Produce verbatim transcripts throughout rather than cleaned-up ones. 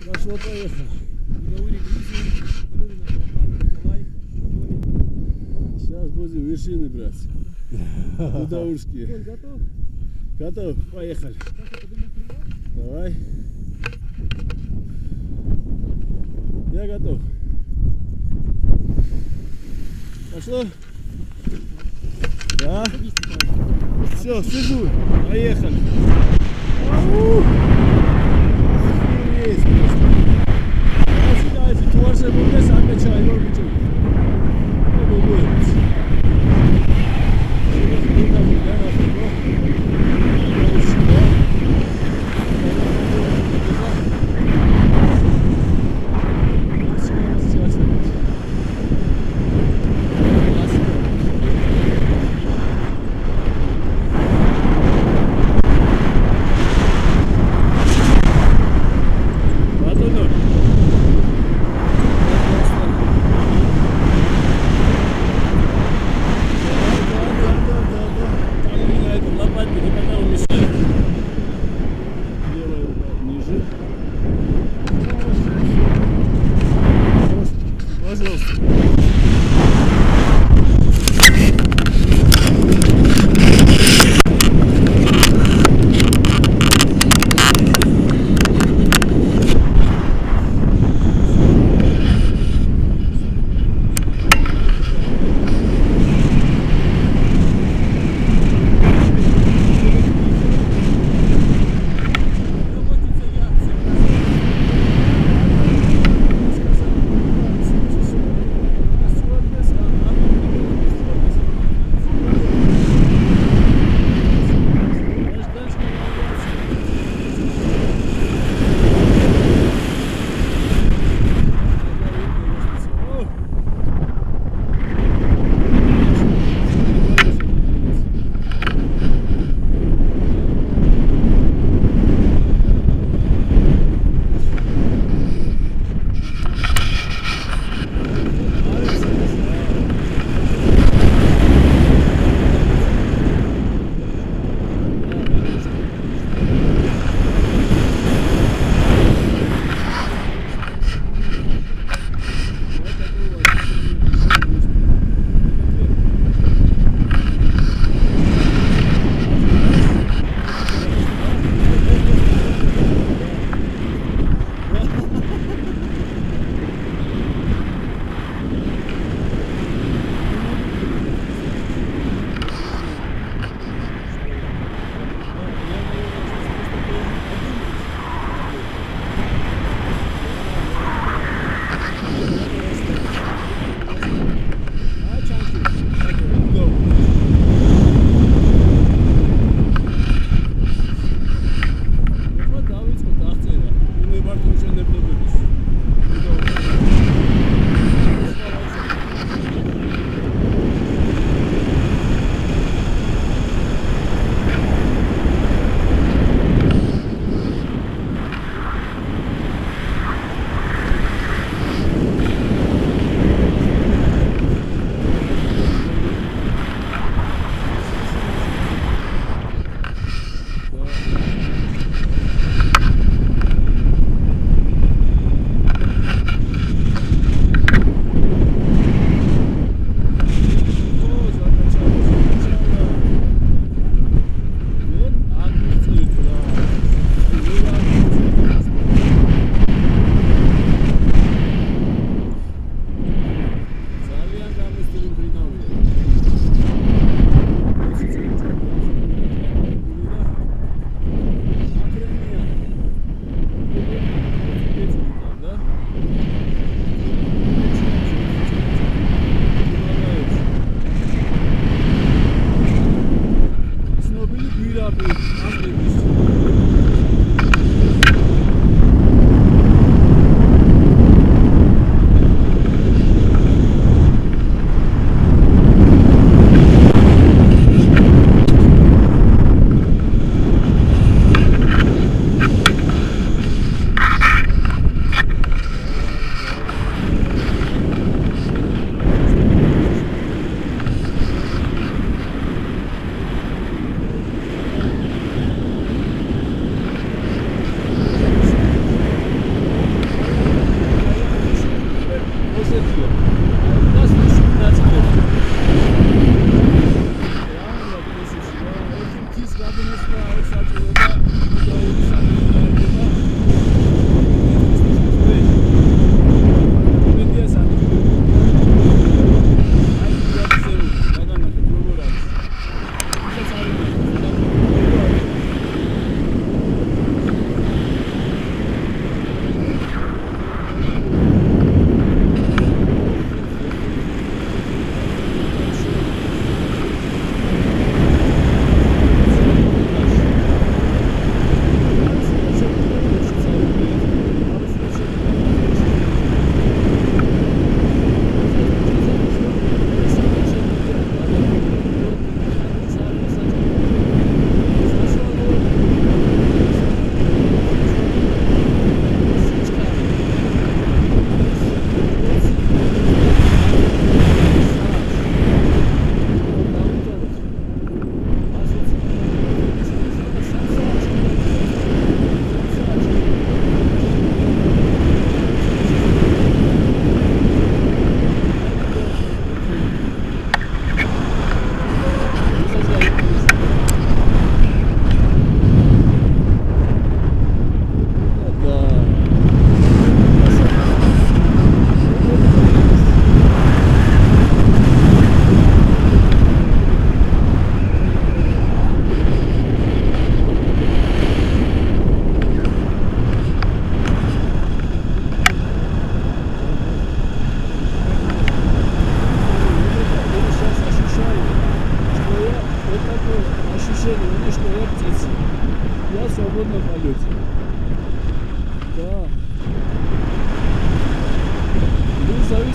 Прошло, поехало. Гудаурий, Грузия, Рыбина, Балкан, Николай, Гудаурий. Сейчас будем вершины брать. Гудаурские. Он готов? Готов, поехали. Давай. Я готов. Пошло? Да. Все, сижу. Поехали. Ау! Есть просто. Я считаю, что творчество будет закачать, но ничего. Это будет.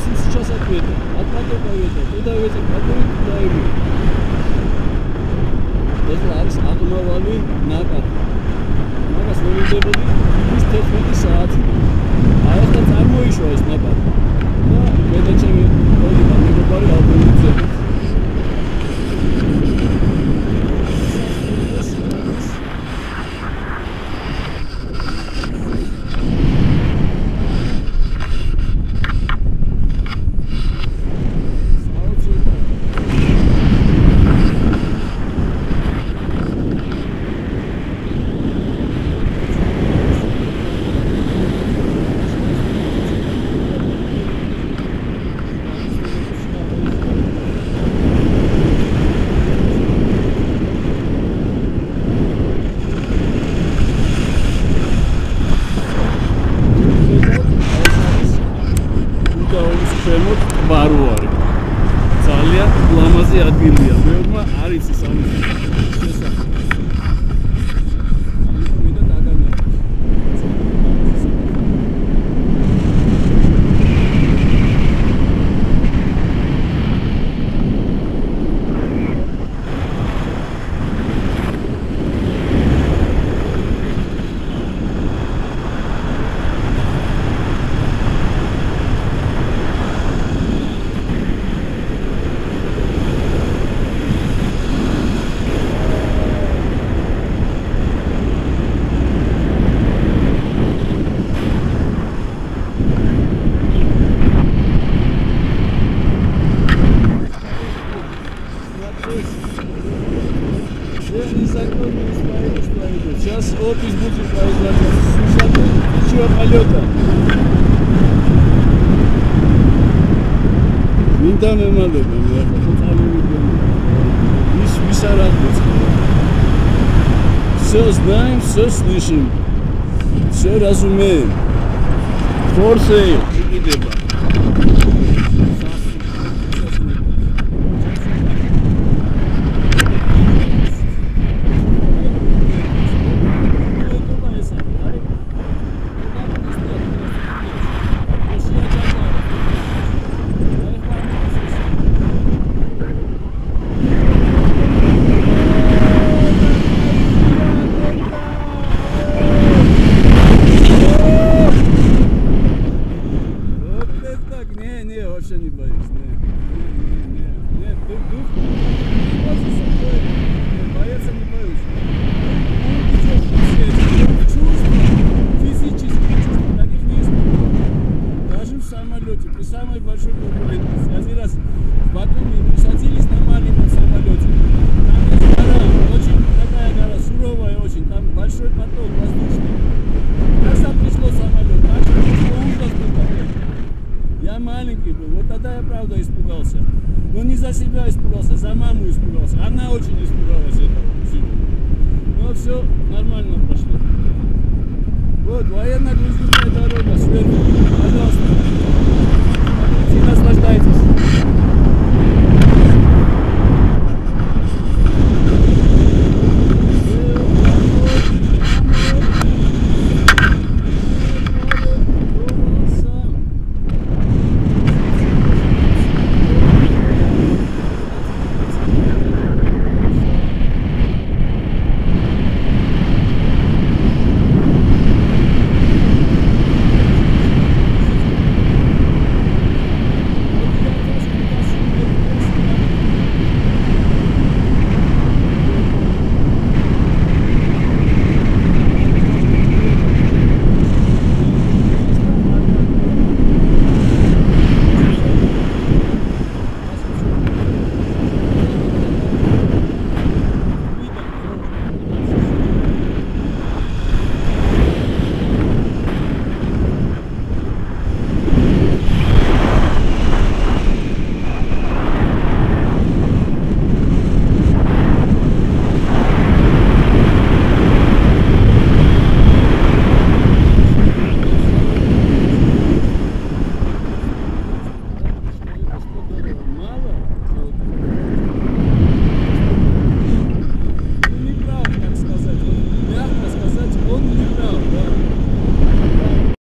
зависит сейчас от ветра, от потока ветра, туда ветер подует, туда и будет. Это арис атумавали накат. Накат сломитебоди, пусть тетфети саат. А это цармо еще есть накат. Да, это чем води там не попали, а потом идет. Все знаем, все слышим, все разумеем. Форсей и деба. Военно-грузовая дорога, сверху, пожалуйста, наслаждайтесь.